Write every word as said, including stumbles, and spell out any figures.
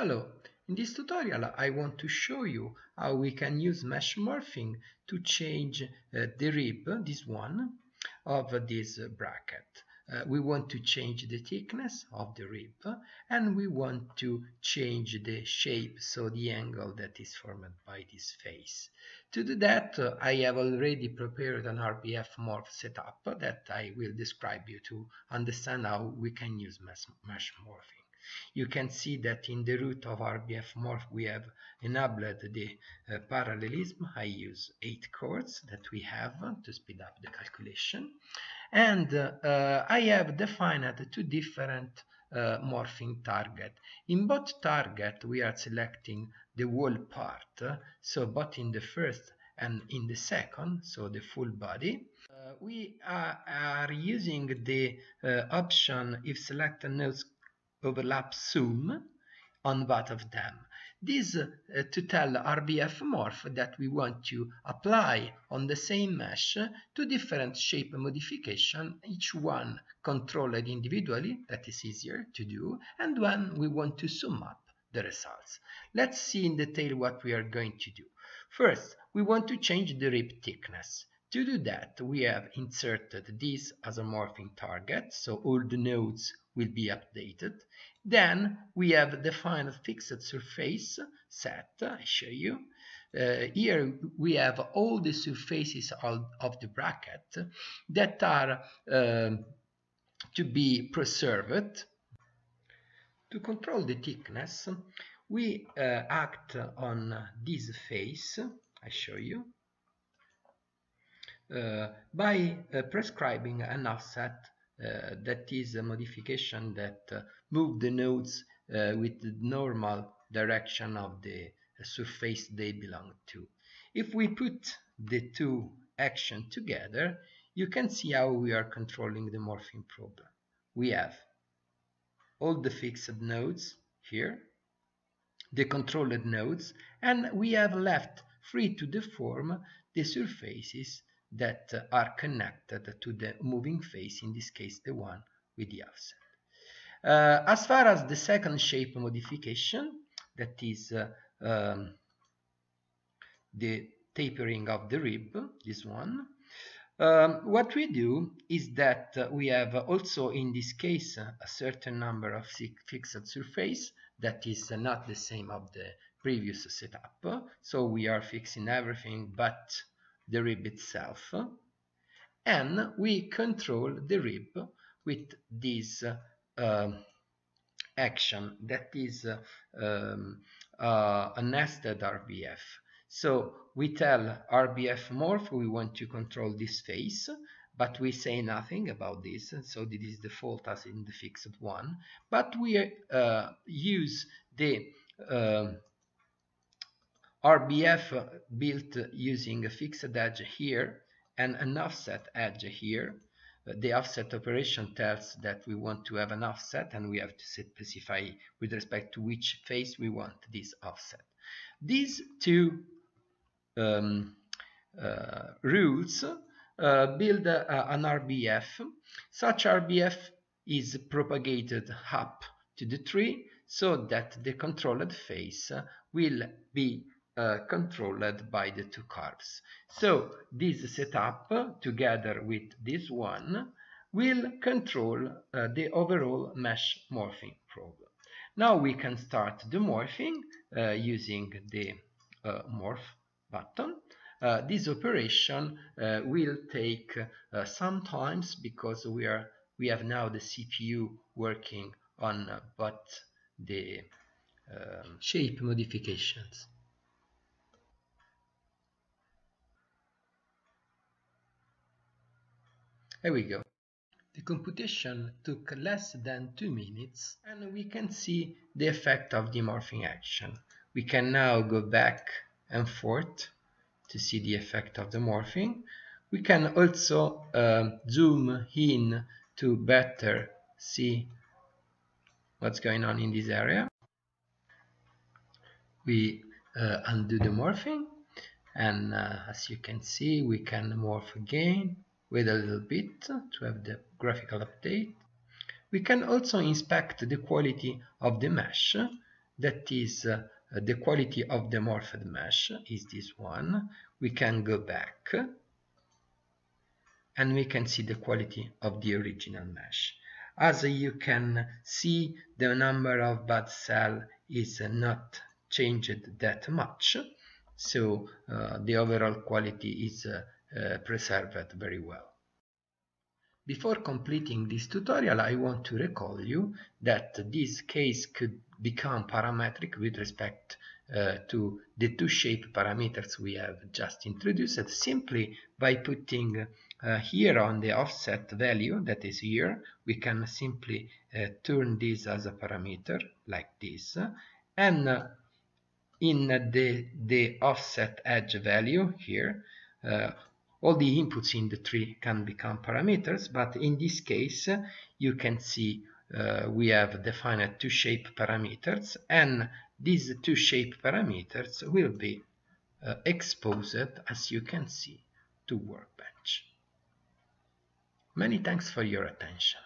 Hello, in this tutorial I want to show you how we can use mesh morphing to change uh, the rib, this one, of this bracket. Uh, we want to change the thickness of the rib and we want to change the shape, so the angle that is formed by this face. To do that, uh, I have already prepared an R B F morph setup that I will describe you to understand how we can use mesh morphing. You can see that in the root of R B F morph we have enabled the uh, parallelism. I use eight chords that we have to speed up the calculation. And uh, uh, I have defined two different uh, morphing targets. In both targets we are selecting the whole part, uh, so both in the first and in the second, so the full body. Uh, we are, are using the uh, option if select nodes overlap zoom on both of them. This uh, to tell R B F morph that we want to apply on the same mesh two different shape modifications, each one controlled individually, that is easier to do, and when we want to sum up the results. Let's see in detail what we are going to do. First, we want to change the rib thickness. To do that, we have inserted this as a morphing target, so all the nodes will be updated. Then we have defined a fixed surface set, I show you. Uh, here we have all the surfaces of, of the bracket that are uh, to be preserved. To control the thickness, we uh, act on this face, I show you, Uh, by uh, prescribing an offset uh, that is a modification that uh, moves the nodes uh, with the normal direction of the surface they belong to. If we put the two actions together, you can see how we are controlling the morphing problem. We have all the fixed nodes here, the controlled nodes, and we have left free to deform the surfaces that are connected to the moving face, in this case the one with the offset. Uh, as far as the second shape modification, that is uh, um, the tapering of the rib, this one, um, what we do is that we have also in this case a certain number of fixed surface that is not the same of the previous setup, so we are fixing everything but the rib itself, and we control the rib with this uh, action that is uh, um, uh, a nested R B F. So we tell R B F morph we want to control this face, but we say nothing about this, so this is default as in the fixed one, but we uh, use the uh, R B F built using a fixed edge here and an offset edge here. The offset operation tells that we want to have an offset and we have to specify with respect to which face we want this offset. These two um, uh, rules uh, build a, an R B F. Such R B F is propagated up to the tree so that the controlled face will be Uh, controlled by the two curves. So this setup together with this one will control uh, the overall mesh morphing problem. Now we can start the morphing uh, using the uh, morph button. Uh, this operation uh, will take uh, some time because we are we have now the C P U working on uh, but the uh, shape modifications. There we go. The computation took less than two minutes and we can see the effect of the morphing action. We can now go back and forth to see the effect of the morphing. We can also uh, zoom in to better see what's going on in this area. We uh, undo the morphing and uh, as you can see we can morph again. Wait a little bit to have the graphical update. We can also inspect the quality of the mesh that is uh, the quality of the morphed mesh is this one. We can go back and we can see the quality of the original mesh. As you can see, the number of bad cells is not changed that much, so uh, the overall quality is uh, uh, preserved very well. Before completing this tutorial, I want to recall you that this case could become parametric with respect uh, to the two shape parameters we have just introduced, simply by putting uh, here on the offset value, that is here, we can simply uh, turn this as a parameter, like this, and uh, in the, the offset edge value here, uh, all the inputs in the tree can become parameters, but in this case, you can see uh, we have defined two shape parameters, and these two shape parameters will be uh, exposed, as you can see, to Workbench. Many thanks for your attention.